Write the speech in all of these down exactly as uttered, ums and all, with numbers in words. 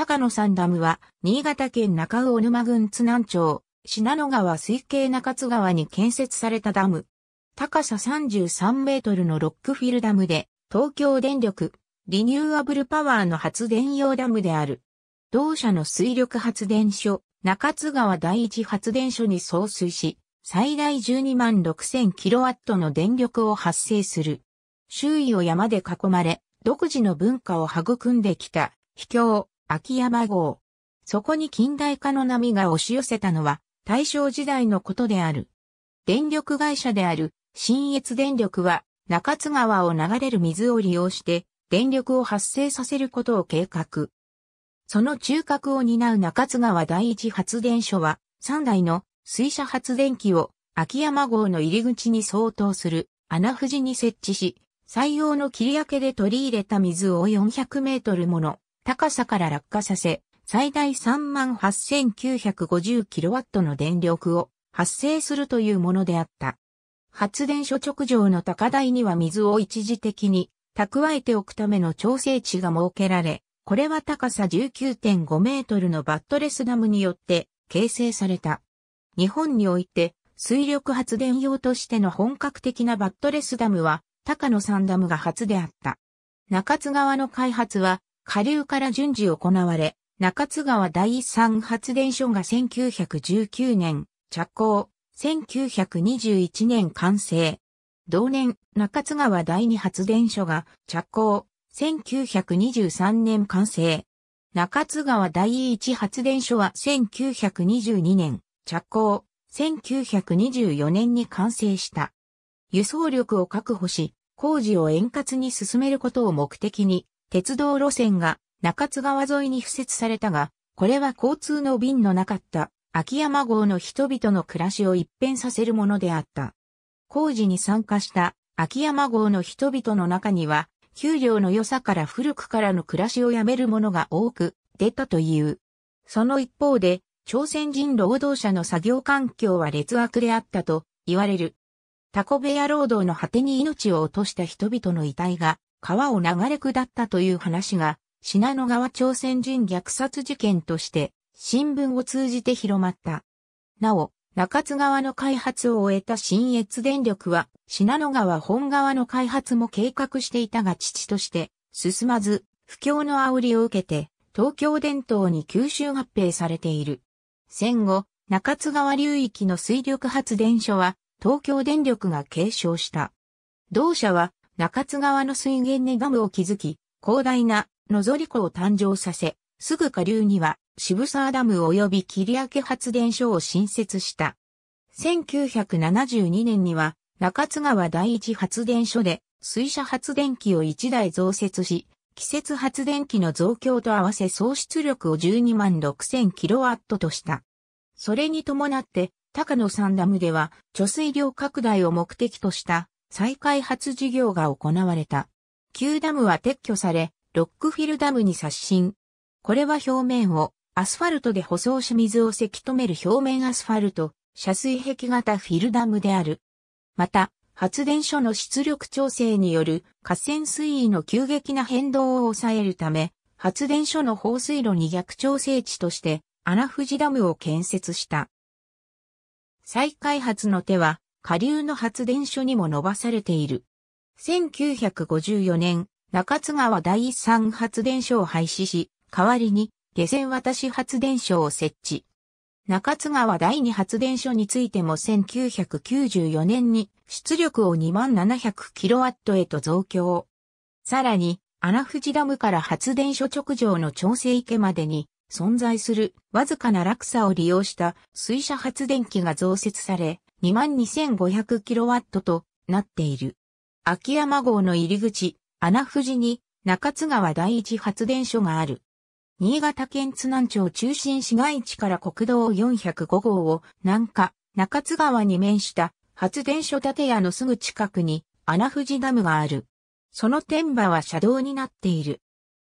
高野山ダムは、新潟県中魚沼郡津南町、信濃川水系中津川に建設されたダム。高ささんじゅうさんメートルのロックフィルダムで、東京電力、リニューアブルパワーの発電用ダムである。同社の水力発電所、中津川第一発電所に送水し、最大じゅうにまんろくせんキロワットの電力を発生する。周囲を山で囲まれ、独自の文化を育んできた、秘境、秋山郷。そこに近代化の波が押し寄せたのは、大正時代のことである。電力会社である、信越電力は、中津川を流れる水を利用して、電力を発生させることを計画。その中核を担う中津川第一発電所は、さんだいの水車発電機を秋山郷の入り口に相当する穴藤に設置し、採用の切り開けで取り入れた水をよんひゃくメートルもの高さから落下させ、最大さんまんはっせんきゅうひゃくごじゅうキロワットの電力を発生するというものであった。発電所直上の高台には水を一時的に蓄えておくための調整池が設けられ、これは高さ じゅうきゅうてんごメートルのバットレスダムによって形成された。日本において水力発電用としての本格的なバットレスダムは高野山ダムが初であった。中津川の開発は下流から順次行われ、中津川第一三発電所がせんきゅうひゃくじゅうきゅうねん着工、せんきゅうひゃくにじゅういちねん完成。同年、中津川第二発電所が着工。せんきゅうひゃくにじゅうさんねん完成。中津川第一発電所はせんきゅうひゃくにじゅうにねん着工、せんきゅうひゃくにじゅうよねんに完成した。輸送力を確保し、工事を円滑に進めることを目的に、鉄道路線が中津川沿いに敷設されたが、これは交通の便のなかった秋山郷の人々の暮らしを一変させるものであった。工事に参加した秋山郷の人々の中には、給料の良さから古くからの暮らしをやめる者が多く出たという。その一方で、朝鮮人労働者の作業環境は劣悪であったと言われる。タコ部屋労働の果てに命を落とした人々の遺体が川を流れ下ったという話が、信濃川朝鮮人虐殺事件として新聞を通じて広まった。なお、中津川の開発を終えた信越電力は、信濃川本川の開発も計画していたが遅々として進まず、不況の煽りを受けて、東京電灯に吸収合併されている。戦後、中津川流域の水力発電所は、東京電力が継承した。同社は、中津川の水源にダムを築き、広大な野反湖を誕生させ、すぐ下流には、渋沢ダム及び切明発電所を新設した。せんきゅうひゃくななじゅうにねんには中津川第一発電所で水車発電機をいちだい増設し、季節発電機の増強と合わせ総出力をじゅうにまんろくせんキロワットとした。それに伴って高野山ダムでは貯水量拡大を目的とした再開発事業が行われた。旧ダムは撤去され、ロックフィルダムに刷新。これは表面をアスファルトで舗装し水をせき止める表面アスファルト、遮水壁型フィルダムである。また、発電所の出力調整による河川水位の急激な変動を抑えるため、発電所の放水路に逆調整池として、穴藤ダムを建設した。再開発の手は、下流の発電所にも伸ばされている。せんきゅうひゃくごじゅうよねん、中津川第一三発電所を廃止し、代わりに、下船渡し発電所を設置。中津川第二発電所についてもせんきゅうひゃくきゅうじゅうよねんに出力を にまんななひゃくキロワット へと増強。さらに、穴藤ダムから発電所直上の調整池までに存在するわずかな落差を利用した水車発電機が増設され にまんにせんごひゃくキロワット となっている。秋山郷の入り口、穴藤に中津川第一発電所がある。新潟県津南町中心市街地から国道よんひゃくごごうを南下、中津川に面した発電所建屋のすぐ近くに穴藤ダムがある。その天場は車道になっている。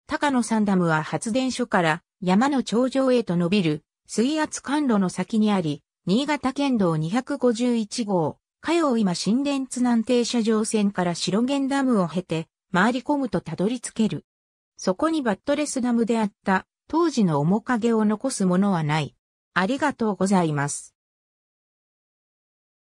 高野山ダムは発電所から山の頂上へと伸びる水圧管路の先にあり、新潟県道にひゃくごじゅういちごう、加用今新田津南停車場線から白源ダムを経て回り込むとたどり着ける。そこにバットレスダムであった当時の面影を残すものはない。ありがとうございます。